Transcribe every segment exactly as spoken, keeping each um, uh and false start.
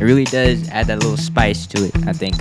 It really does add that little spice to it, I think.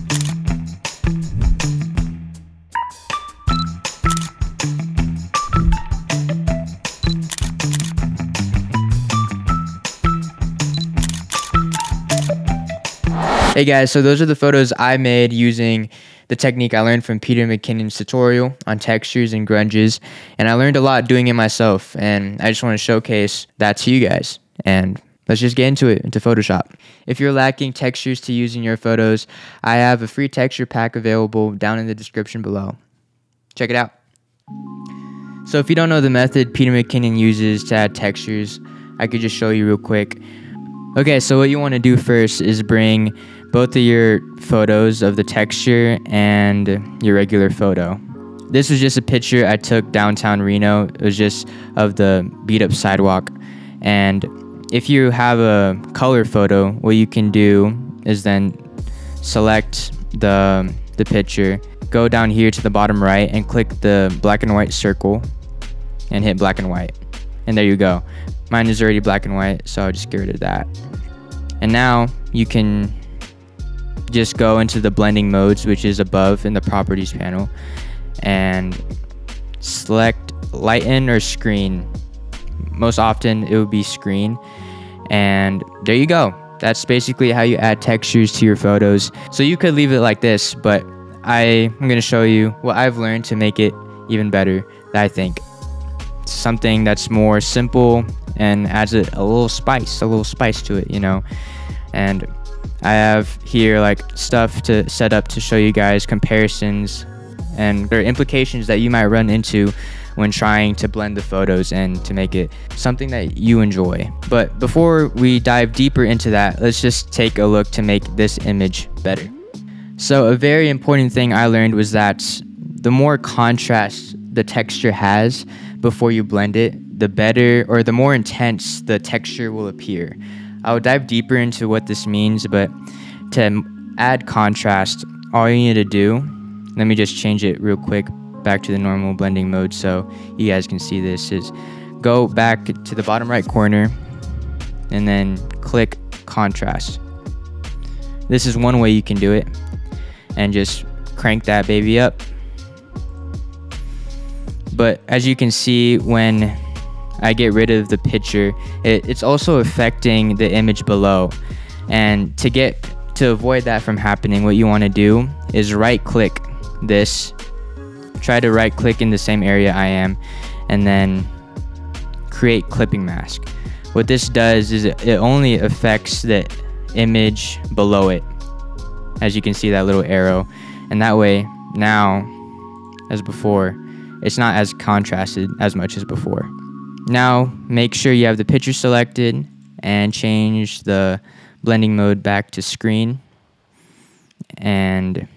Hey guys, so those are the photos I made using the technique I learned from Peter McKinnon's tutorial on textures and grunges, and I learned a lot doing it myself, and I just want to showcase that to you guys, and let's just get into it, into Photoshop. If you're lacking textures to use in your photos, I have a free texture pack available down in the description below. Check it out. So if you don't know the method Peter McKinnon uses to add textures, I could just show you real quick. Okay, so what you want to do first is bring both of your photos of the texture and your regular photo. This was just a picture I took downtown Reno. It was just of the beat up sidewalk. And if you have a color photo, what you can do is then select the, the picture, go down here to the bottom right and click the black and white circle and hit black and white. And there you go. Mine is already black and white, so I'll just get rid of that. And now you can just go into the blending modes, which is above in the properties panel, and select lighten or screen. Most often it would be screen. And there you go. That's basically how you add textures to your photos. So you could leave it like this, but I, I'm gonna show you what I've learned to make it even better, that I think. Something that's more simple and adds a, a little spice, a little spice to it, you know. And I have here like stuff to set up to show you guys comparisons, and there are implications that you might run into when trying to blend the photos and to make it something that you enjoy. But before we dive deeper into that, let's just take a look to make this image better. So a very important thing I learned was that the more contrast the texture has before you blend it, the better or the more intense the texture will appear. I'll dive deeper into what this means, but to add contrast, all you need to do, let me just change it real quick back to the normal blending mode so you guys can see this, is go back to the bottom right corner and then click contrast. This is one way you can do it, and just crank that baby up. But as you can see, when I get rid of the picture, it, it's also affecting the image below. And to get to avoid that from happening, what you want to do is right click this, try to right click in the same area I am, and then create clipping mask. What this does is it, it only affects the image below it, as you can see that little arrow. And that way, now, as before, it's not as contrasted as much as before. Now, make sure you have the picture selected and change the blending mode back to screen. And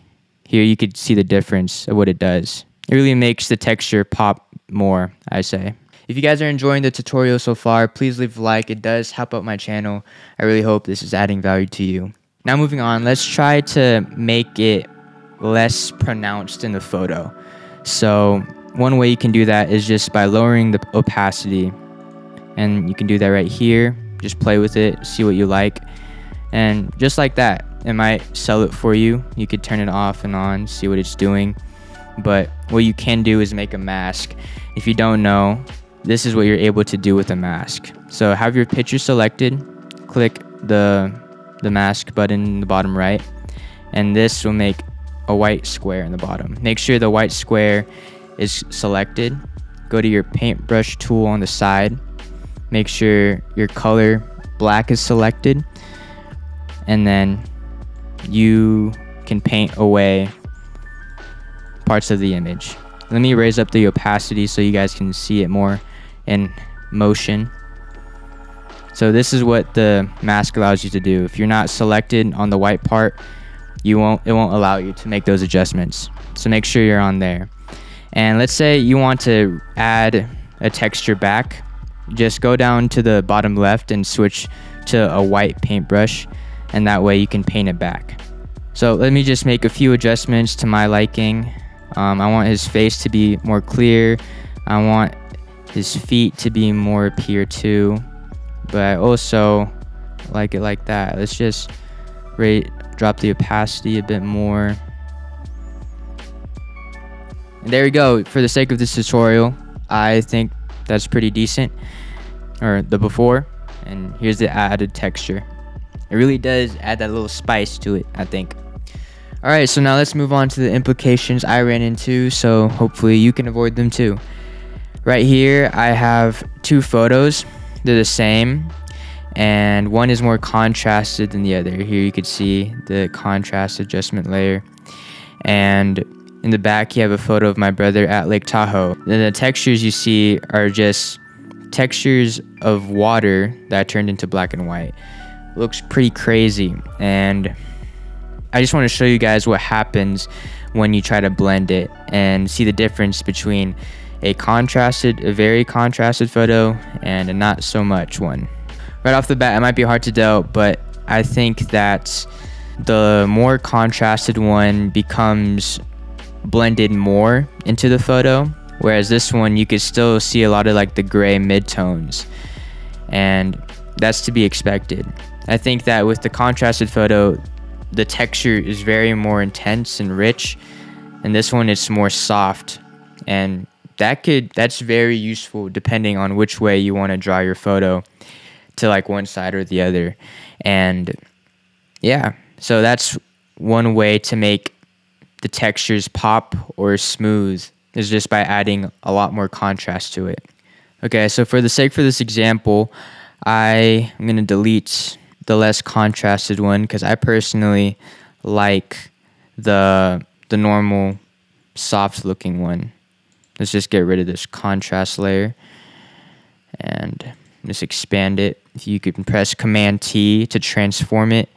here you could see the difference of what it does. It really makes the texture pop more, I say. If you guys are enjoying the tutorial so far, please leave a like. It does help out my channel. I really hope this is adding value to you. Now moving on, let's try to make it less pronounced in the photo. So one way you can do that is just by lowering the opacity, and you can do that right here. Just play with it, see what you like, and just like that, it might sell it for you. You could turn it off and on, see what it's doing. But what you can do is make a mask. If you don't know, this is what you're able to do with a mask. So have your picture selected, click the the mask button in the bottom right, and this will make a white square in the bottom. Make sure the white square is selected. Go to your paintbrush tool on the side. Make sure your color black is selected, and then you can paint away parts of the image. Let me raise up the opacity so you guys can see it more in motion. So this is what the mask allows you to do. If you're not selected on the white part, you won't it won't allow you to make those adjustments. So make sure you're on there. And let's say you want to add a texture back. Just go down to the bottom left and switch to a white paintbrush, and that way you can paint it back. So let me just make a few adjustments to my liking. Um, I want his face to be more clear. I want his feet to be more appear too, but I also like it like that. Let's just rate, drop the opacity a bit more. And there we go. For the sake of this tutorial, I think that's pretty decent, or the before, and here's the added texture. It really does add that little spice to it, I think. All right, so now let's move on to the implications I ran into, so hopefully you can avoid them too. Right here, I have two photos. They're the same, and one is more contrasted than the other. Here you could see the contrast adjustment layer, and in the back you have a photo of my brother at Lake Tahoe. Then the textures you see are just textures of water that I turned into black and white. Looks pretty crazy, and I just want to show you guys what happens when you try to blend it and see the difference between a contrasted, a very contrasted photo and a not so much one. Right off the bat, it might be hard to tell, but I think that the more contrasted one becomes blended more into the photo, whereas this one you could still see a lot of like the gray midtones, and that's to be expected. I think that with the contrasted photo, the texture is very more intense and rich, and this one is more soft, and that could that's very useful depending on which way you want to draw your photo, to like one side or the other. And yeah, so that's one way to make the textures pop or smooth, is just by adding a lot more contrast to it. Okay, so for the sake for this example, I am going to delete the less contrasted one because I personally like the the normal soft looking one. Let's just get rid of this contrast layer and just expand it. You can press Command T to transform it.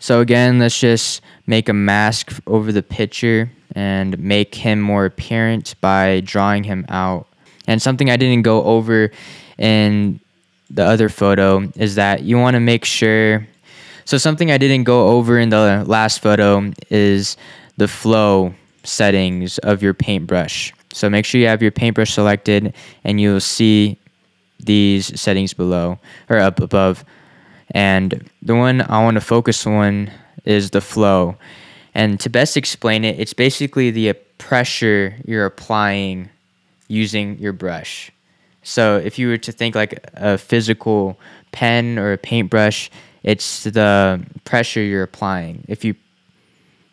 So again, let's just make a mask over the picture and make him more apparent by drawing him out. And something I didn't go over in the other photo is that you want to make sure, so something I didn't go over in the last photo is the flow settings of your paintbrush. So make sure you have your paintbrush selected, and you'll see these settings below or up above. And the one I want to focus on is the flow. And to best explain it, it's basically the pressure you're applying using your brush. So if you were to think like a physical pen or a paintbrush, it's the pressure you're applying. If you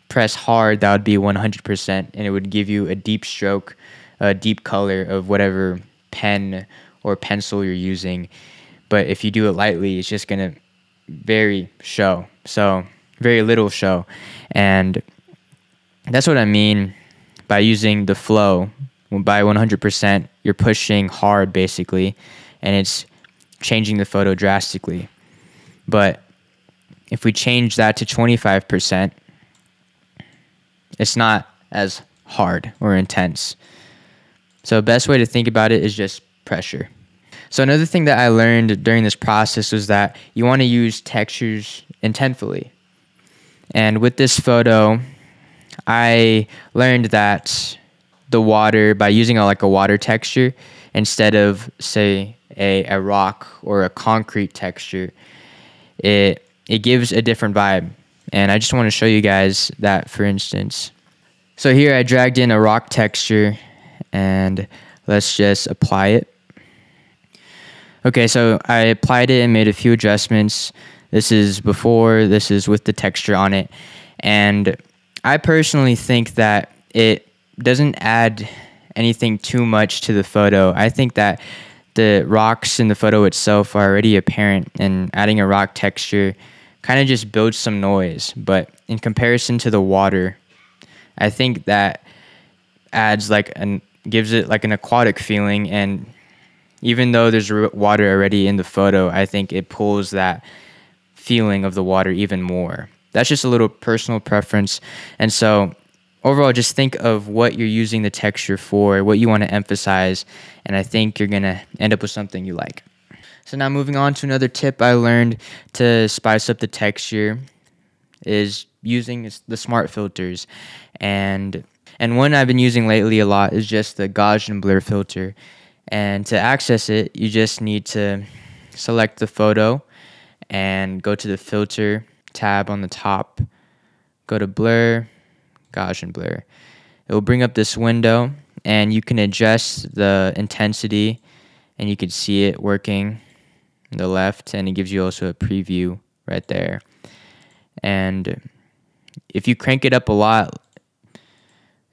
press hard, that would be one hundred percent, and it would give you a deep stroke, a deep color of whatever pen or pencil you're using. But if you do it lightly, it's just gonna very show, so very little show. And that's what I mean by using the flow. By one hundred percent, you're pushing hard basically, and it's changing the photo drastically. But if we change that to twenty-five percent, it's not as hard or intense. So best way to think about it is just pressure. So another thing that I learned during this process was that you want to use textures intentfully. And with this photo, I learned that the water, by using a, like a water texture instead of say a, a rock or a concrete texture, it, it gives a different vibe. And I just want to show you guys that, for instance. So here I dragged in a rock texture, and let's just apply it. Okay, so I applied it and made a few adjustments. This is before, this is with the texture on it. And I personally think that it doesn't add anything too much to the photo. I think that the rocks in the photo itself are already apparent, and adding a rock texture kind of just builds some noise. But in comparison to the water, I think that adds like an gives it like an aquatic feeling. And even though there's water already in the photo, I think it pulls that feeling of the water even more. That's just a little personal preference. And so overall, just think of what you're using the texture for, what you want to emphasize, and I think you're gonna end up with something you like. So now moving on to another tip I learned to spice up the texture is using the smart filters. And and one I've been using lately a lot is just the Gaussian blur filter. And to access it, you just need to select the photo and go to the filter tab on the top, go to blur, Gaussian blur. It will bring up this window and you can adjust the intensity and you can see it working on the left, and it gives you also a preview right there. And if you crank it up a lot,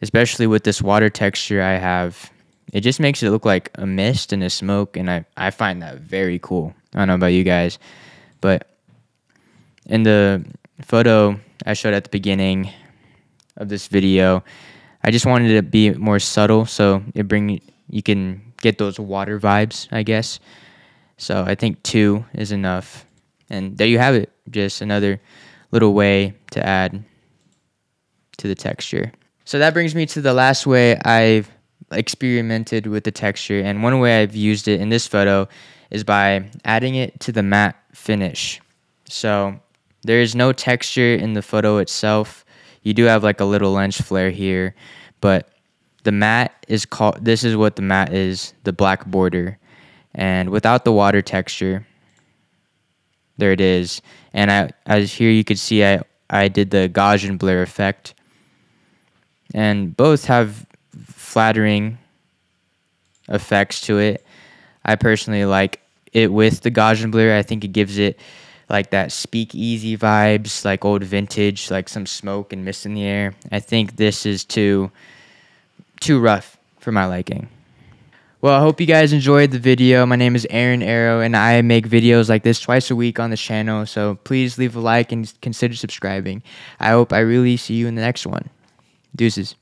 especially with this water texture I have, it just makes it look like a mist and a smoke, and I, I find that very cool. I don't know about you guys, but in the photo I showed at the beginning of this video, I just wanted it to be more subtle, so it bring you can get those water vibes, I guess. So I think two is enough. And there you have it, just another little way to add to the texture. So that brings me to the last way I've experimented with the texture, and one way I've used it in this photo is by adding it to the matte finish. So there is no texture in the photo itself. You do have like a little lens flare here, but the matte is called, this is what the matte is, the black border. And without the water texture, there it is. And I, as here you could see, I, I did the Gaussian blur effect. And both have flattering effects to it. I personally like it with the Gaussian blur. I think it gives it like that speakeasy vibes, like old vintage, like some smoke and mist in the air. I think this is too, too rough for my liking. Well, I hope you guys enjoyed the video. My name is Aaron Arao, and I make videos like this twice a week on this channel, so please leave a like and consider subscribing. I hope I really see you in the next one. Deuces.